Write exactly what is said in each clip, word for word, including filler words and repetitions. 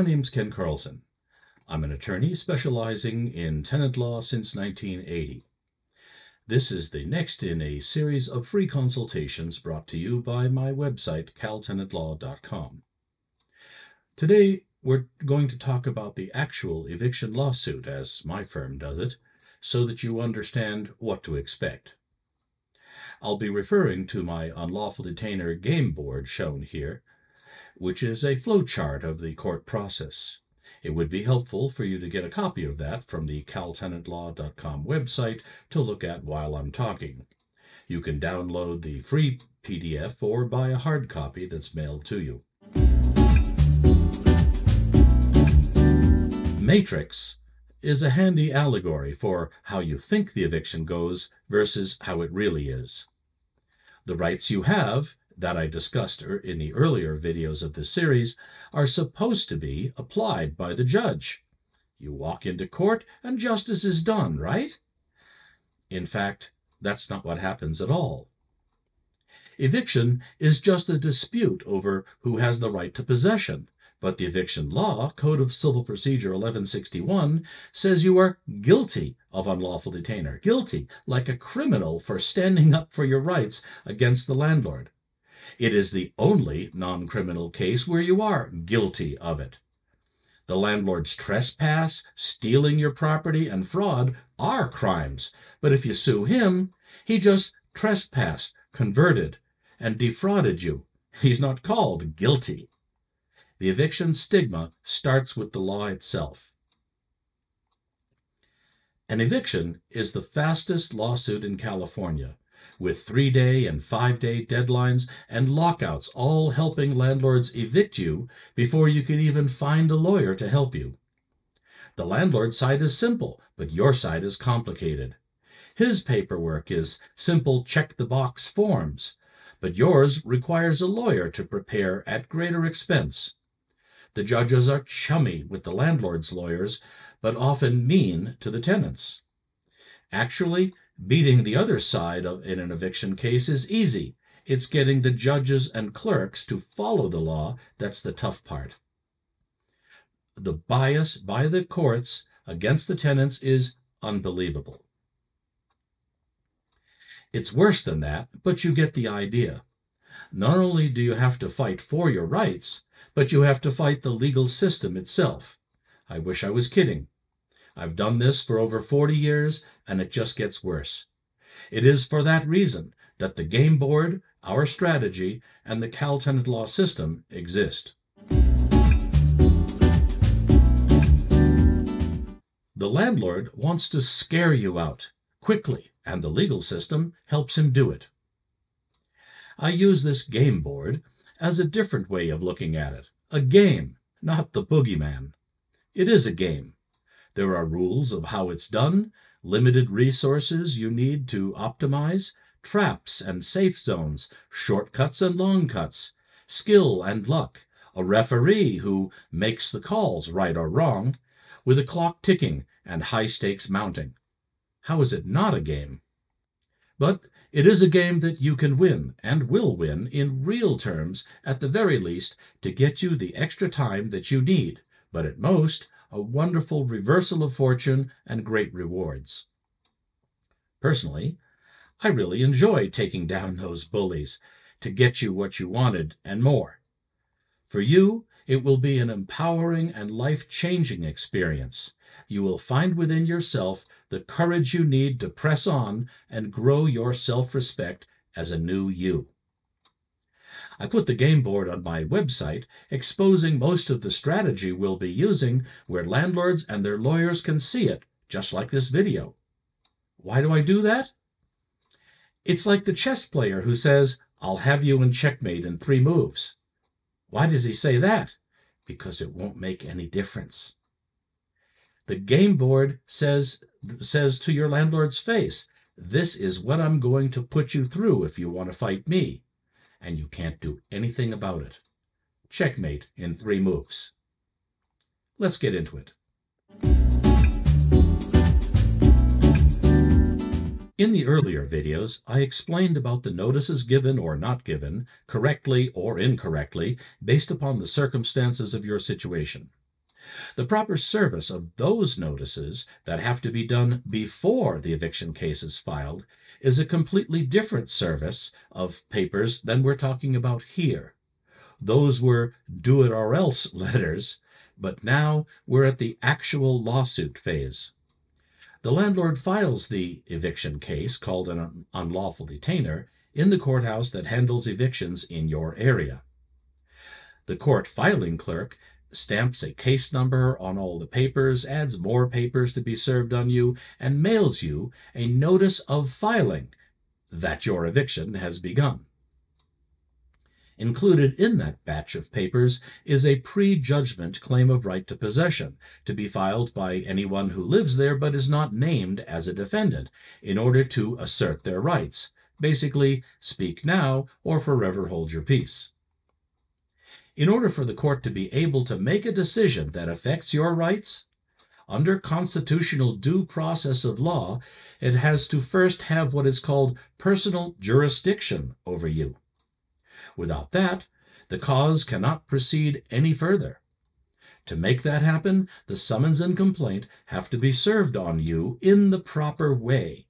My name's Ken Carlson. I'm an attorney specializing in tenant law since nineteen eighty. This is the next in a series of free consultations brought to you by my website, cal tenant law dot com. Today, we're going to talk about the actual eviction lawsuit, as my firm does it, so that you understand what to expect. I'll be referring to my unlawful detainer game board shown here, which is a flowchart of the court process. It would be helpful for you to get a copy of that from the cal tenant law dot com website to look at while I'm talking. You can download the free P D F or buy a hard copy that's mailed to you. Matrix is a handy allegory for how you think the eviction goes versus how it really is. The rights you have, that I discussed in the earlier videos of this series, are supposed to be applied by the judge. You walk into court and justice is done, right? In fact, that's not what happens at all. Eviction is just a dispute over who has the right to possession, but the eviction law, Code of Civil Procedure eleven sixty-one, says you are guilty of unlawful detainer, guilty like a criminal for standing up for your rights against the landlord. It is the only non-criminal case where you are guilty of it. The landlord's trespass, stealing your property, and fraud are crimes, but if you sue him, he just trespassed, converted, and defrauded you. He's not called guilty. The eviction stigma starts with the law itself. An eviction is the fastest lawsuit in California, with three-day and five-day deadlines and lockouts all helping landlords evict you before you can even find a lawyer to help you. The landlord's side is simple, but your side is complicated. His paperwork is simple check-the-box forms, but yours requires a lawyer to prepare at greater expense. The judges are chummy with the landlord's lawyers, but often mean to the tenants. Actually, beating the other side of, in an eviction case is easy. It's getting the judges and clerks to follow the law that's the tough part. The bias by the courts against the tenants is unbelievable. It's worse than that, but you get the idea. Not only do you have to fight for your rights, but you have to fight the legal system itself. I wish I was kidding. I've done this for over forty years, and it just gets worse. It is for that reason that the game board, our strategy, and the Cal Tenant Law System exist. The landlord wants to scare you out quickly, and the legal system helps him do it. I use this game board as a different way of looking at it. A game, not the boogeyman. It is a game. There are rules of how it's done, limited resources you need to optimize, traps and safe zones, shortcuts and long cuts, skill and luck, a referee who makes the calls right or wrong, with a clock ticking and high stakes mounting. How is it not a game? But it is a game that you can win and will win in real terms, at the very least, to get you the extra time that you need, but at most, a wonderful reversal of fortune and great rewards. Personally, I really enjoy taking down those bullies to get you what you wanted and more. For you, it will be an empowering and life-changing experience. You will find within yourself the courage you need to press on and grow your self-respect as a new you. I put the game board on my website, exposing most of the strategy we'll be using where landlords and their lawyers can see it, just like this video. Why do I do that? It's like the chess player who says, "I'll have you in checkmate in three moves." Why does he say that? Because it won't make any difference. The game board says, says to your landlord's face, "This is what I'm going to put you through if you want to fight me," and you can't do anything about it. Checkmate in three moves. Let's get into it. In the earlier videos, I explained about the notices given or not given, correctly or incorrectly, based upon the circumstances of your situation. The proper service of those notices that have to be done before the eviction case is filed is a completely different service of papers than we're talking about here. Those were do-it-or-else letters, but now we're at the actual lawsuit phase. The landlord files the eviction case, called an unlawful detainer, in the courthouse that handles evictions in your area. The court filing clerk stamps a case number on all the papers, adds more papers to be served on you, and mails you a notice of filing that your eviction has begun. Included in that batch of papers is a pre-judgment claim of right to possession to be filed by anyone who lives there but is not named as a defendant in order to assert their rights. Basically, speak now or forever hold your peace. In order for the court to be able to make a decision that affects your rights, under constitutional due process of law, it has to first have what is called personal jurisdiction over you. Without that, the cause cannot proceed any further. To make that happen, the summons and complaint have to be served on you in the proper way.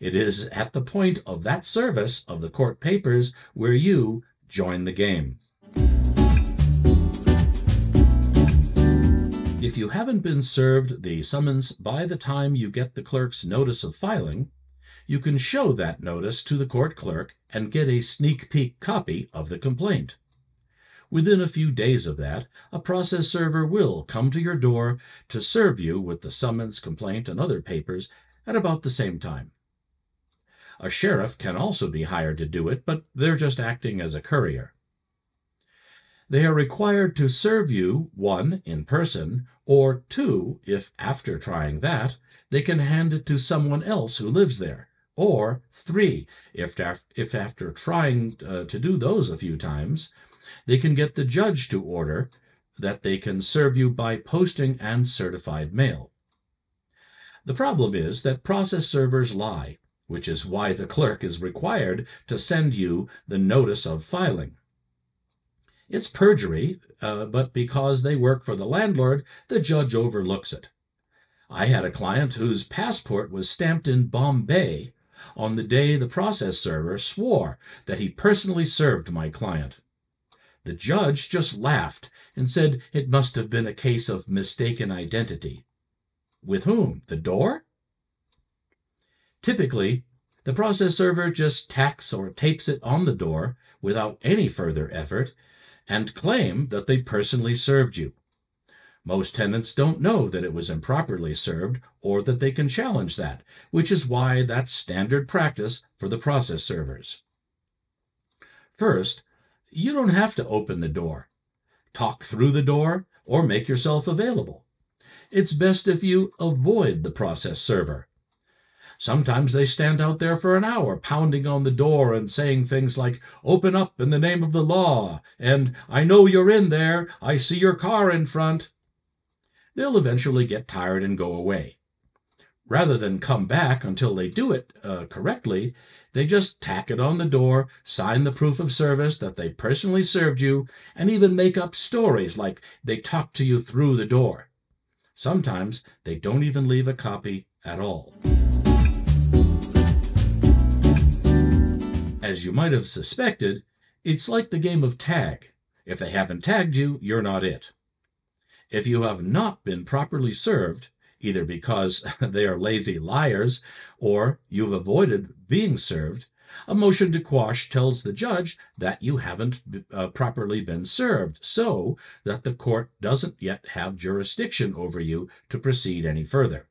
It is at the point of that service of the court papers where you join the game. If you haven't been served the summons by the time you get the clerk's notice of filing, you can show that notice to the court clerk and get a sneak peek copy of the complaint. Within a few days of that, a process server will come to your door to serve you with the summons, complaint, and other papers at about the same time. A sheriff can also be hired to do it, but they're just acting as a courier. They are required to serve you, one, in person, or two, if after trying that, they can hand it to someone else who lives there. Or three, if, if after trying uh, to do those a few times, they can get the judge to order that they can serve you by posting and certified mail. The problem is that process servers lie, which is why the clerk is required to send you the notice of filing. It's perjury, uh, but because they work for the landlord, the judge overlooks it. I had a client whose passport was stamped in Bombay on the day the process server swore that he personally served my client. The judge just laughed and said it must have been a case of mistaken identity. With whom? The door? Typically, the process server just tacks or tapes it on the door without any further effort and claim that they personally served you. Most tenants don't know that it was improperly served or that they can challenge that, which is why that's standard practice for the process servers. First, you don't have to open the door, talk through the door, or make yourself available. It's best if you avoid the process server. Sometimes they stand out there for an hour, pounding on the door and saying things like, "Open up in the name of the law," and "I know you're in there, I see your car in front." They'll eventually get tired and go away. Rather than come back until they do it uh, correctly, they just tack it on the door, sign the proof of service that they personally served you, and even make up stories like they talked to you through the door. Sometimes they don't even leave a copy at all. As you might have suspected, it's like the game of tag. If they haven't tagged you, you're not it. If you have not been properly served, either because they are lazy liars or you've avoided being served, a motion to quash tells the judge that you haven't uh, properly been served, so that the court doesn't yet have jurisdiction over you to proceed any further.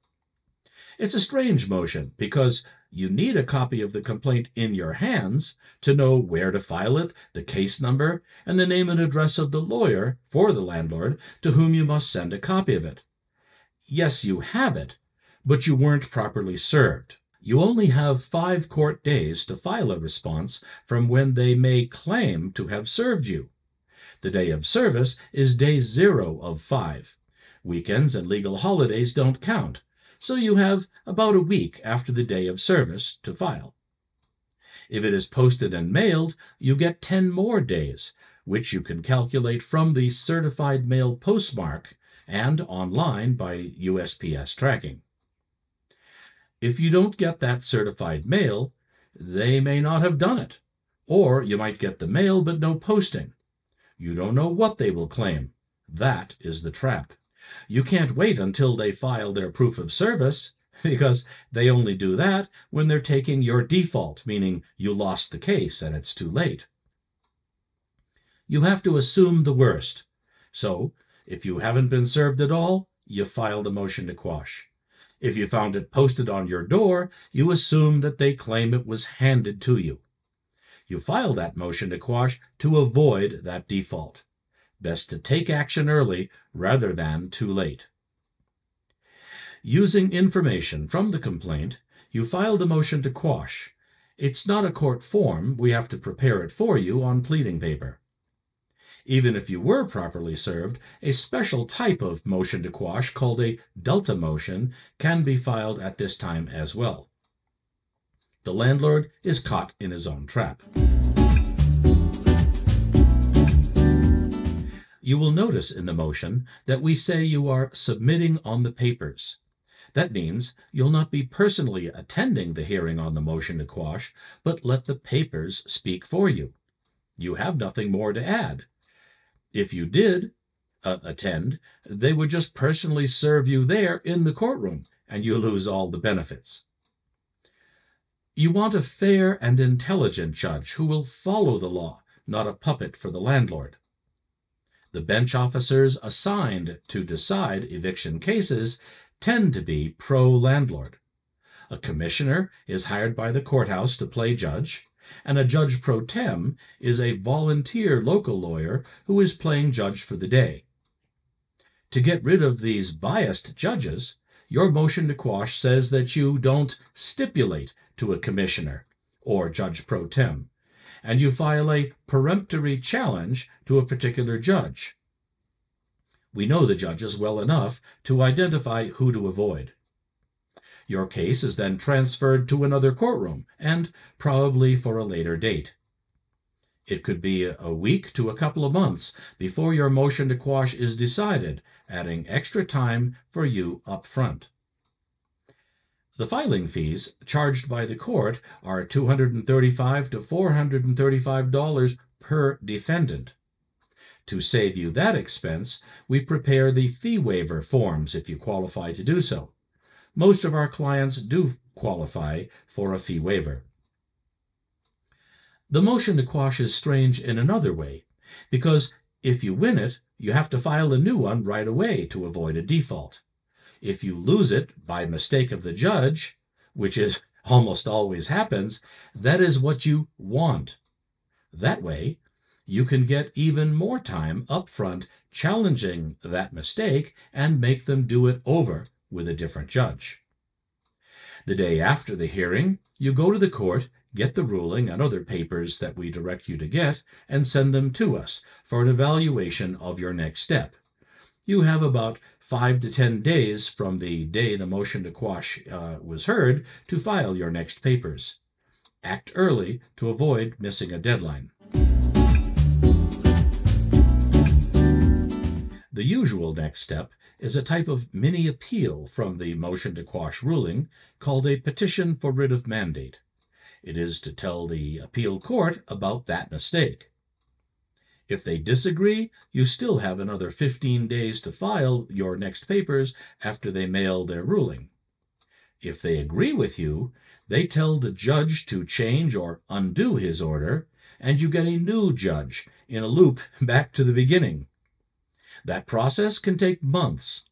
It's a strange motion because you need a copy of the complaint in your hands to know where to file it, the case number, and the name and address of the lawyer for the landlord to whom you must send a copy of it. Yes, you have it, but you weren't properly served. You only have five court days to file a response from when they may claim to have served you. The day of service is day zero of five. Weekends and legal holidays don't count. So you have about a week after the day of service to file. If it is posted and mailed, you get ten more days, which you can calculate from the certified mail postmark and online by U S P S tracking. If you don't get that certified mail, they may not have done it, or you might get the mail but no posting. You don't know what they will claim. That is the trap. You can't wait until they file their proof of service, because they only do that when they're taking your default, meaning you lost the case and it's too late. You have to assume the worst. So, if you haven't been served at all, you file the motion to quash. If you found it posted on your door, you assume that they claim it was handed to you. You file that motion to quash to avoid that default. Best to take action early rather than too late. Using information from the complaint, you file the motion to quash. It's not a court form. We have to prepare it for you on pleading paper. Even if you were properly served, a special type of motion to quash called a delta motion can be filed at this time as well. The landlord is caught in his own trap. You will notice in the motion that we say you are submitting on the papers. That means you'll not be personally attending the hearing on the motion to quash, but let the papers speak for you. You have nothing more to add. If you did uh, attend, they would just personally serve you there in the courtroom, and you lose all the benefits. You want a fair and intelligent judge who will follow the law, not a puppet for the landlord. The bench officers assigned to decide eviction cases tend to be pro-landlord. A commissioner is hired by the courthouse to play judge, and a judge pro tem is a volunteer local lawyer who is playing judge for the day. To get rid of these biased judges, your motion to quash says that you don't stipulate to a commissioner or judge pro tem, and you file a peremptory challenge to a particular judge. We know the judges well enough to identify who to avoid. Your case is then transferred to another courtroom, and probably for a later date. It could be a week to a couple of months before your motion to quash is decided, adding extra time for you up front. The filing fees charged by the court are two hundred thirty-five to four hundred thirty-five dollars per defendant. To save you that expense, we prepare the fee waiver forms if you qualify to do so. Most of our clients do qualify for a fee waiver. The motion to quash is strange in another way, because if you win it, you have to file a new one right away to avoid a default. If you lose it by mistake of the judge, which is almost always happens, that is what you want. That way, you can get even more time up front challenging that mistake and make them do it over with a different judge. The day after the hearing, you go to the court, get the ruling and other papers that we direct you to get, and send them to us for an evaluation of your next step. You have about five to ten days from the day the motion to quash uh, was heard to file your next papers. Act early to avoid missing a deadline. The usual next step is a type of mini appeal from the motion to quash ruling called a petition for writ of mandate. It is to tell the appeal court about that mistake. If they disagree, you still have another fifteen days to file your next papers after they mail their ruling. If they agree with you, they tell the judge to change or undo his order, and you get a new judge in a loop back to the beginning. That process can take months.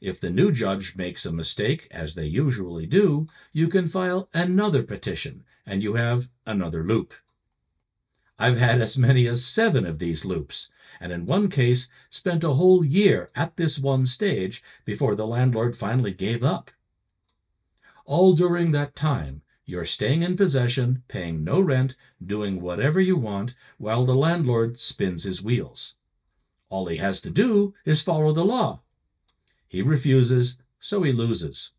If the new judge makes a mistake, as they usually do, you can file another petition, and you have another loop. I've had as many as seven of these loops, and in one case spent a whole year at this one stage before the landlord finally gave up. All during that time, you're staying in possession, paying no rent, doing whatever you want, while the landlord spins his wheels. All he has to do is follow the law. He refuses, so he loses.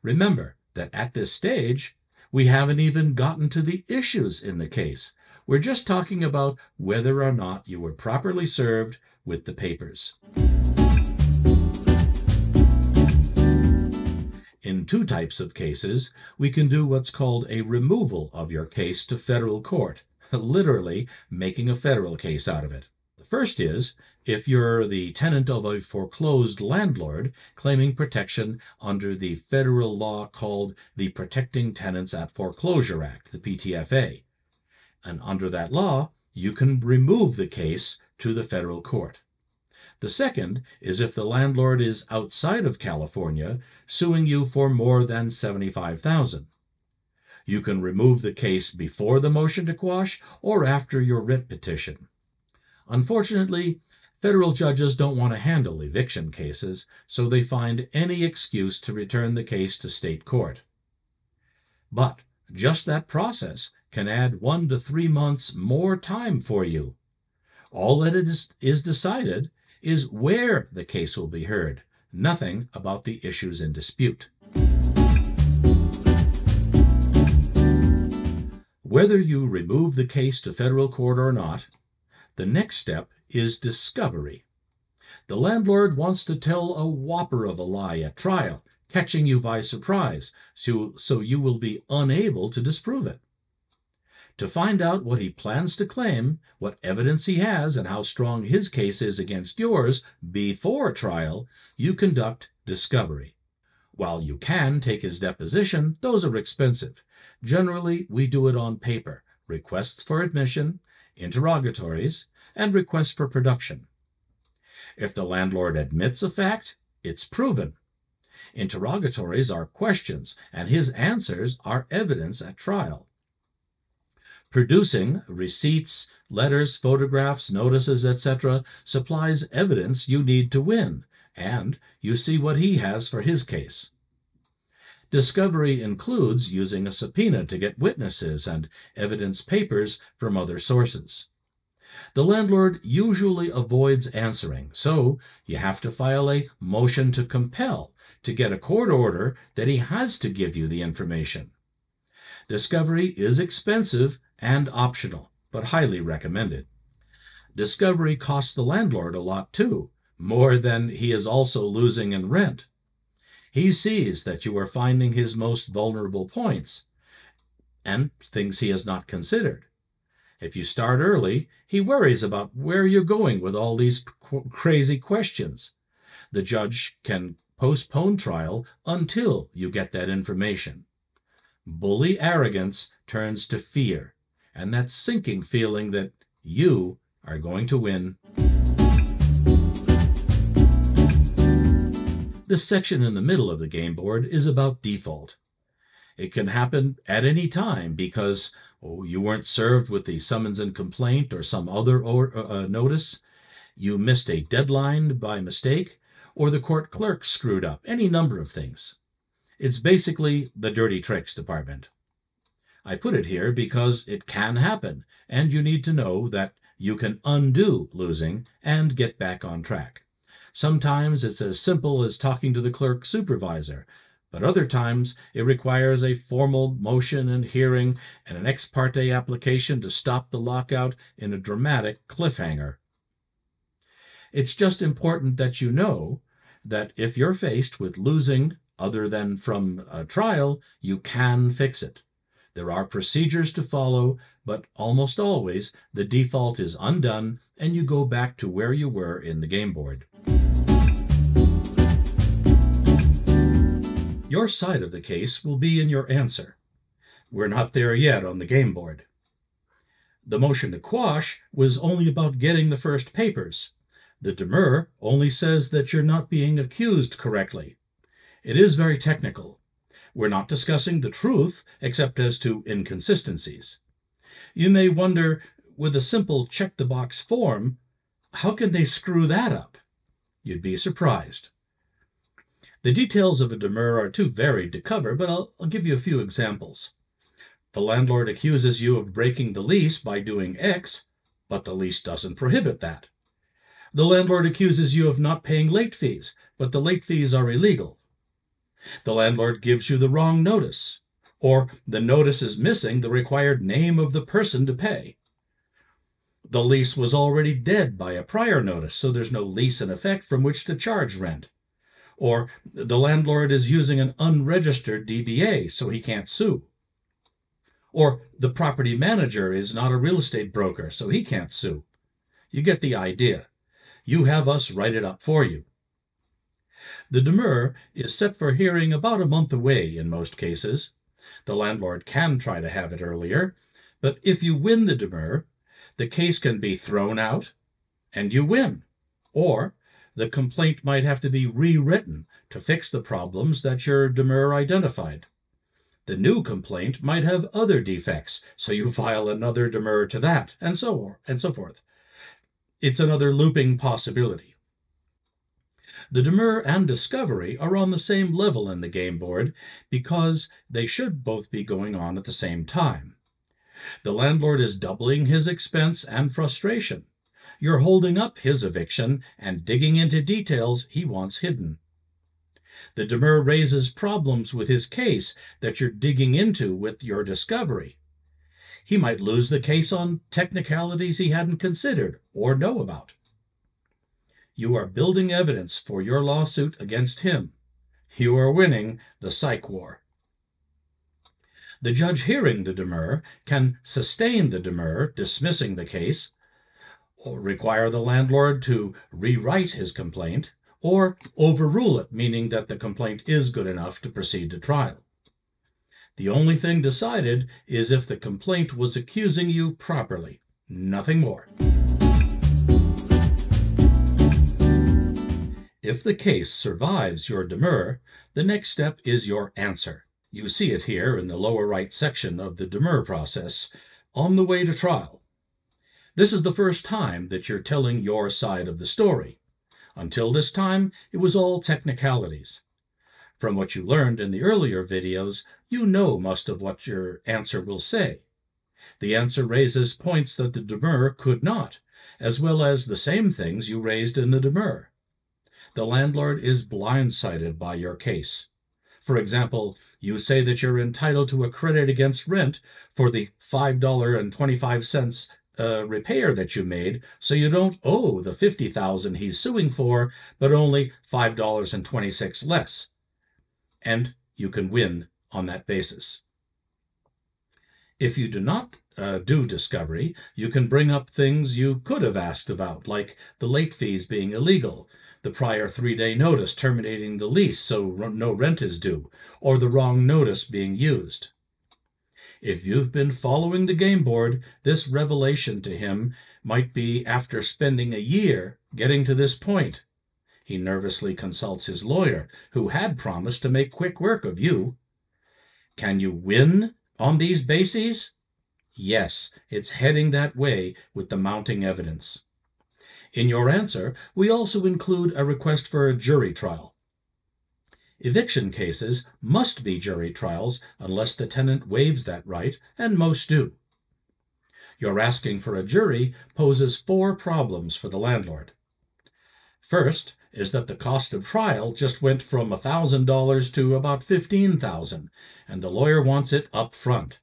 Remember that at this stage, we haven't even gotten to the issues in the case. We're just talking about whether or not you were properly served with the papers. In two types of cases, we can do what's called a removal of your case to federal court, literally making a federal case out of it. The first is if you're the tenant of a foreclosed landlord claiming protection under the federal law called the Protecting Tenants at Foreclosure Act, the P T F A. And under that law, you can remove the case to the federal court. The second is if the landlord is outside of California suing you for more than seventy-five thousand dollars. You can remove the case before the motion to quash or after your writ petition. Unfortunately, federal judges don't want to handle eviction cases, so they find any excuse to return the case to state court. But just that process can add one to three months more time for you. All that is, is decided is where the case will be heard, nothing about the issues in dispute. Whether you remove the case to federal court or not, the next step is discovery. The landlord wants to tell a whopper of a lie at trial, catching you by surprise, so, so you will be unable to disprove it. To find out what he plans to claim, what evidence he has, and how strong his case is against yours before trial, you conduct discovery. While you can take his deposition, those are expensive. Generally, we do it on paper, requests for admission, interrogatories, and requests for production. If the landlord admits a fact, it's proven. Interrogatories are questions, and his answers are evidence at trial. Producing receipts, letters, photographs, notices, et cetera supplies evidence you need to win, and you see what he has for his case. Discovery includes using a subpoena to get witnesses and evidence papers from other sources. The landlord usually avoids answering, so you have to file a motion to compel to get a court order that he has to give you the information. Discovery is expensive and optional, but highly recommended. Discovery costs the landlord a lot too, more than he is also losing in rent. He sees that you are finding his most vulnerable points and things he has not considered. If you start early, he worries about where you're going with all these crazy questions. The judge can postpone trial until you get that information. Bully arrogance turns to fear, and that sinking feeling that you are going to win. The section in the middle of the game board is about default. It can happen at any time because oh, you weren't served with the summons and complaint or some other or, uh, notice, you missed a deadline by mistake, or the court clerk screwed up, any number of things. It's basically the dirty tricks department. I put it here because it can happen, and you need to know that you can undo losing and get back on track. Sometimes it's as simple as talking to the clerk supervisor, but other times it requires a formal motion and hearing and an ex parte application to stop the lockout in a dramatic cliffhanger. It's just important that you know that if you're faced with losing other than from a trial, you can fix it. There are procedures to follow, but almost always the default is undone and you go back to where you were in the game board. Your side of the case will be in your answer. We're not there yet on the game board. The motion to quash was only about getting the first papers. The demurrer only says that you're not being accused correctly. It is very technical. We're not discussing the truth except as to inconsistencies. You may wonder, with a simple check-the-box form, how can they screw that up? You'd be surprised. The details of a demurrer are too varied to cover, but I'll, I'll give you a few examples. The landlord accuses you of breaking the lease by doing X, but the lease doesn't prohibit that. The landlord accuses you of not paying late fees, but the late fees are illegal. The landlord gives you the wrong notice, or the notice is missing the required name of the person to pay. The lease was already dead by a prior notice, so there's no lease in effect from which to charge rent. or the landlord is using an unregistered D B A, so he can't sue. Or the property manager is not a real estate broker, so he can't sue. You get the idea. You have us write it up for you. The demurrer is set for hearing about a month away in most cases. The landlord can try to have it earlier, but if you win the demurrer, the case can be thrown out, and you win. Or the complaint might have to be rewritten to fix the problems that your demurrer identified. The new complaint might have other defects, so you file another demurrer to that, and so on, and so forth. It's another looping possibility. The demurrer and discovery are on the same level in the game board because they should both be going on at the same time. The landlord is doubling his expense and frustration. You're holding up his eviction and digging into details he wants hidden. The demurrer raises problems with his case that you're digging into with your discovery. He might lose the case on technicalities he hadn't considered or know about. You are building evidence for your lawsuit against him. You are winning the psych war. The judge hearing the demurrer can sustain the demurrer, dismissing the case, or require the landlord to rewrite his complaint, or overrule it, meaning that the complaint is good enough to proceed to trial. The only thing decided is if the complaint was accusing you properly, nothing more. If the case survives your demurrer, the next step is your answer. You see it here in the lower right section of the demurrer process, on the way to trial. This is the first time that you're telling your side of the story. Until this time, it was all technicalities. From what you learned in the earlier videos, you know most of what your answer will say. The answer raises points that the demurrer could not, as well as the same things you raised in the demurrer. The landlord is blindsided by your case. For example, you say that you're entitled to a credit against rent for the five dollars and twenty-five cents uh, repair that you made, so you don't owe the fifty thousand dollars he's suing for, but only five dollars and twenty-six cents less. And you can win on that basis. If you do not uh, do discovery, you can bring up things you could have asked about, like the late fees being illegal, the prior three-day notice terminating the lease so no rent is due, or the wrong notice being used. If you've been following the game board, this revelation to him might be after spending a year getting to this point. He nervously consults his lawyer, who had promised to make quick work of you. Can you win on these bases? Yes, it's heading that way with the mounting evidence. In your answer, we also include a request for a jury trial. Eviction cases must be jury trials unless the tenant waives that right, and most do. Your asking for a jury poses four problems for the landlord. First is that the cost of trial just went from one thousand dollars to about fifteen thousand dollars, and the lawyer wants it up front.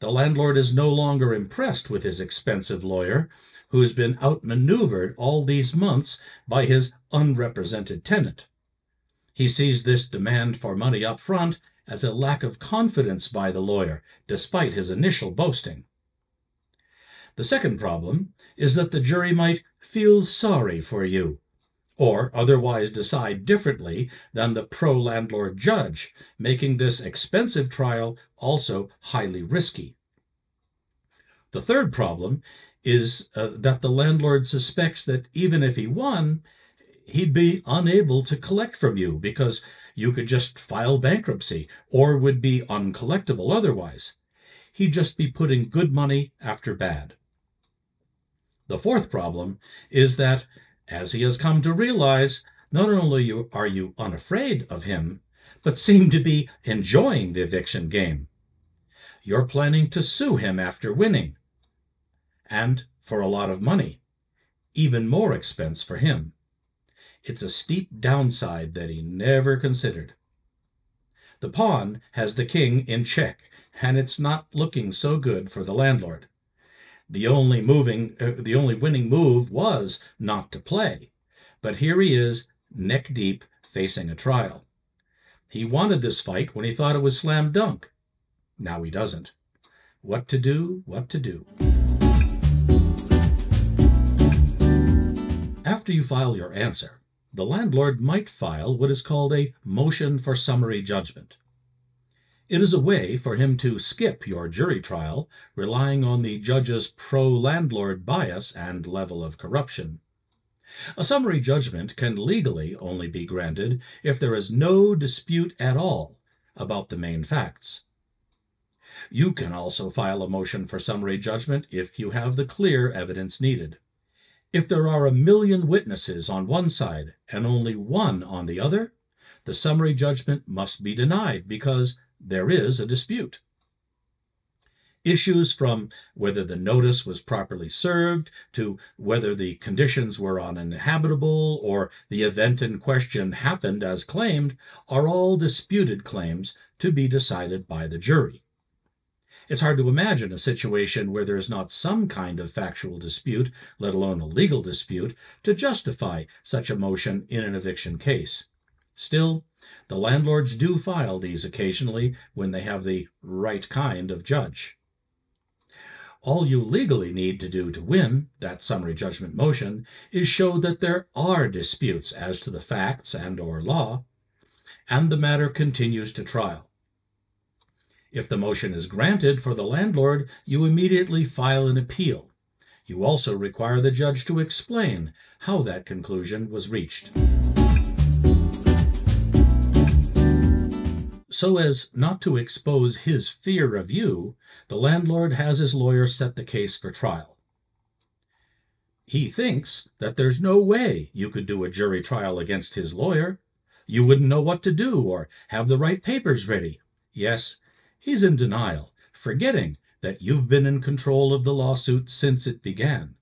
The landlord is no longer impressed with his expensive lawyer, who has been outmaneuvered all these months by his unrepresented tenant. He sees this demand for money up front as a lack of confidence by the lawyer, despite his initial boasting. The second problem is that the jury might feel sorry for you, or otherwise decide differently than the pro-landlord judge, making this expensive trial also highly risky. The third problem is uh, that the landlord suspects that even if he won, he'd be unable to collect from you because you could just file bankruptcy or would be uncollectible otherwise. He'd just be putting good money after bad. The fourth problem is that as he has come to realize, not only are you unafraid of him, but seem to be enjoying the eviction game. You're planning to sue him after winning, and for a lot of money, even more expense for him. It's a steep downside that he never considered. The pawn has the king in check, and it's not looking so good for the landlord. The only moving, uh, the only winning move was not to play, but here he is, neck deep, facing a trial. He wanted this fight when he thought it was slam dunk. Now he doesn't. What to do, what to do. After you file your answer, the landlord might file what is called a motion for summary judgment. It is a way for him to skip your jury trial, relying on the judge's pro-landlord bias and level of corruption. A summary judgment can legally only be granted if there is no dispute at all about the main facts. You can also file a motion for summary judgment if you have the clear evidence needed. If there are a million witnesses on one side and only one on the other, the summary judgment must be denied because there is a dispute. Issues from whether the notice was properly served to whether the conditions were uninhabitable or the event in question happened as claimed are all disputed claims to be decided by the jury. It's hard to imagine a situation where there is not some kind of factual dispute, let alone a legal dispute, to justify such a motion in an eviction case. Still, the landlords do file these occasionally when they have the right kind of judge. All you legally need to do to win that summary judgment motion is show that there are disputes as to the facts and/or law, and the matter continues to trial. If the motion is granted for the landlord, you immediately file an appeal. You also require the judge to explain how that conclusion was reached, so as not to expose his fear of you. The landlord has his lawyer set the case for trial. He thinks that there's no way you could do a jury trial against his lawyer. You wouldn't know what to do or have the right papers ready. Yes, he's in denial, forgetting that you've been in control of the lawsuit since it began.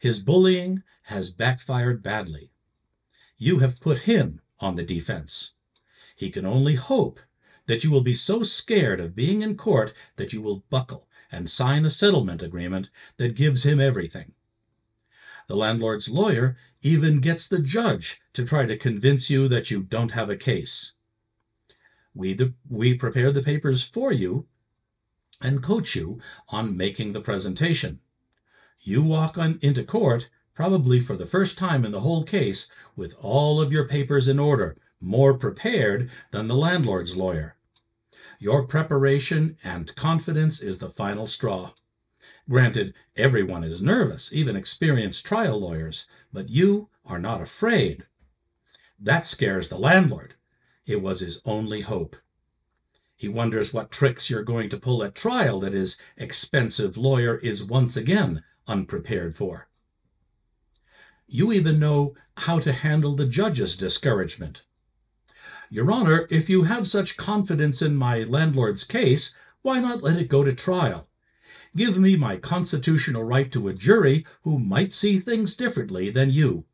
His bullying has backfired badly. You have put him on the defense. He can only hope that you will be so scared of being in court that you will buckle and sign a settlement agreement that gives him everything. The landlord's lawyer even gets the judge to try to convince you that you don't have a case. We, the, we prepare the papers for you and coach you on making the presentation. You walk on into court, probably for the first time in the whole case, with all of your papers in order, more prepared than the landlord's lawyer. Your preparation and confidence is the final straw. Granted, everyone is nervous, even experienced trial lawyers, but you are not afraid. That scares the landlord. It was his only hope. He wonders what tricks you're going to pull at trial that his expensive lawyer is once again unprepared for. You even know how to handle the judge's discouragement. "Your Honor, if you have such confidence in my landlord's case, why not let it go to trial? Give me my constitutional right to a jury who might see things differently than you.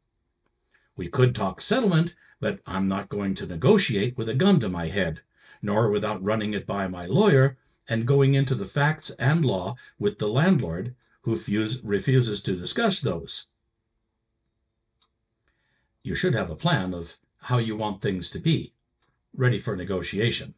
We could talk settlement, but I'm not going to negotiate with a gun to my head, nor without running it by my lawyer and going into the facts and law with the landlord, who fuse, refuses to discuss those." You should have a plan of how you want things to be, ready for negotiation.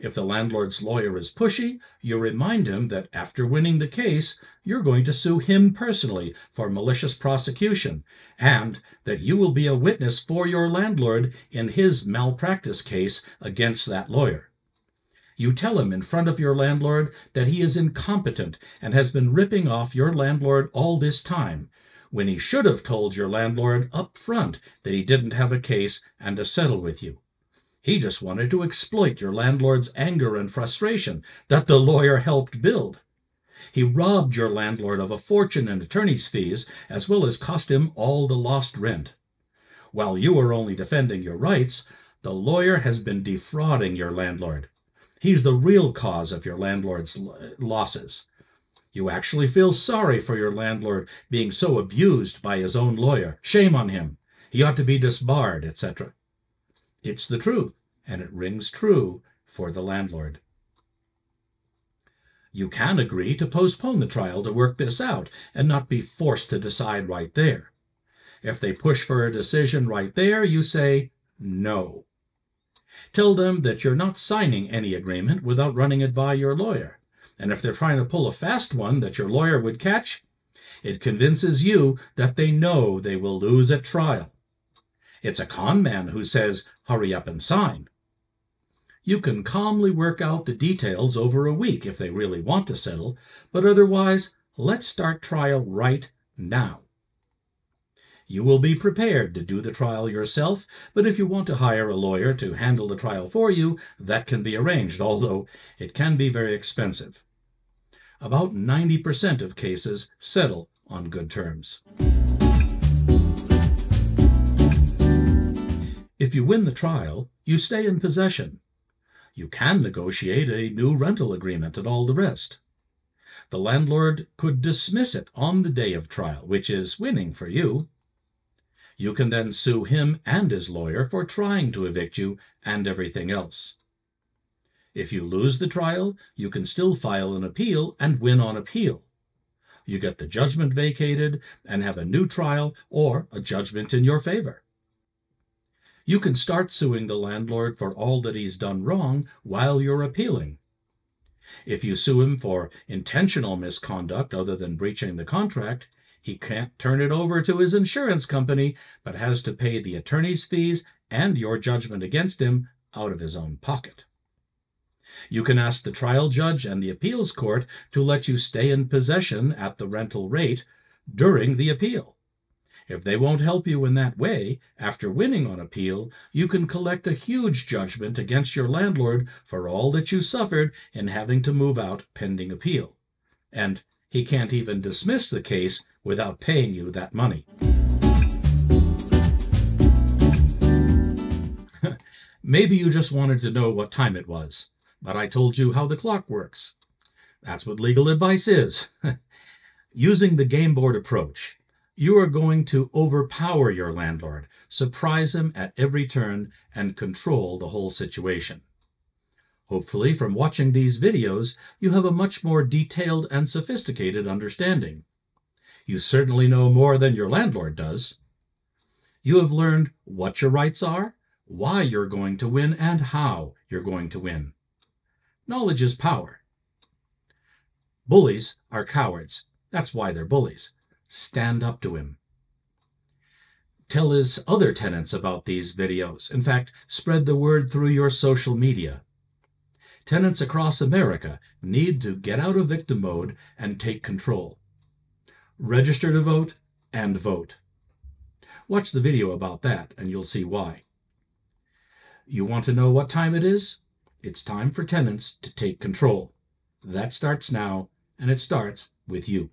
If the landlord's lawyer is pushy, you remind him that after winning the case, you're going to sue him personally for malicious prosecution, and that you will be a witness for your landlord in his malpractice case against that lawyer. You tell him in front of your landlord that he is incompetent and has been ripping off your landlord all this time, when he should have told your landlord up front that he didn't have a case and to settle with you. He just wanted to exploit your landlord's anger and frustration that the lawyer helped build. He robbed your landlord of a fortune in attorney's fees, as well as cost him all the lost rent. While you are only defending your rights, the lawyer has been defrauding your landlord. He's the real cause of your landlord's losses. You actually feel sorry for your landlord being so abused by his own lawyer. Shame on him. He ought to be disbarred, et cetera. It's the truth, and it rings true for the landlord. You can agree to postpone the trial to work this out and not be forced to decide right there. If they push for a decision right there, you say no. Tell them that you're not signing any agreement without running it by your lawyer. And if they're trying to pull a fast one that your lawyer would catch, it convinces you that they know they will lose at trial. It's a con man who says, hurry up and sign. You can calmly work out the details over a week if they really want to settle, but otherwise, let's start trial right now. You will be prepared to do the trial yourself, but if you want to hire a lawyer to handle the trial for you, that can be arranged, although it can be very expensive. About ninety percent of cases settle on good terms. If you win the trial, you stay in possession. You can negotiate a new rental agreement and all the rest. The landlord could dismiss it on the day of trial, which is winning for you. You can then sue him and his lawyer for trying to evict you and everything else. If you lose the trial, you can still file an appeal and win on appeal. You get the judgment vacated and have a new trial or a judgment in your favor. You can start suing the landlord for all that he's done wrong while you're appealing. If you sue him for intentional misconduct other than breaching the contract, he can't turn it over to his insurance company, but has to pay the attorney's fees and your judgment against him out of his own pocket. You can ask the trial judge and the appeals court to let you stay in possession at the rental rate during the appeal. If they won't help you in that way, after winning on appeal, you can collect a huge judgment against your landlord for all that you suffered in having to move out pending appeal. And he can't even dismiss the case without paying you that money. Maybe you just wanted to know what time it was, but I told you how the clock works. That's what legal advice is. Using the game board approach, you are going to overpower your landlord, surprise him at every turn, and control the whole situation. Hopefully, from watching these videos, you have a much more detailed and sophisticated understanding. You certainly know more than your landlord does. You have learned what your rights are, why you're going to win, and how you're going to win. Knowledge is power. Bullies are cowards. That's why they're bullies. Stand up to him. Tell his other tenants about these videos. In fact, spread the word through your social media. Tenants across America need to get out of victim mode and take control. Register to vote and vote. Watch the video about that and you'll see why. You want to know what time it is? It's time for tenants to take control. That starts now, and it starts with you.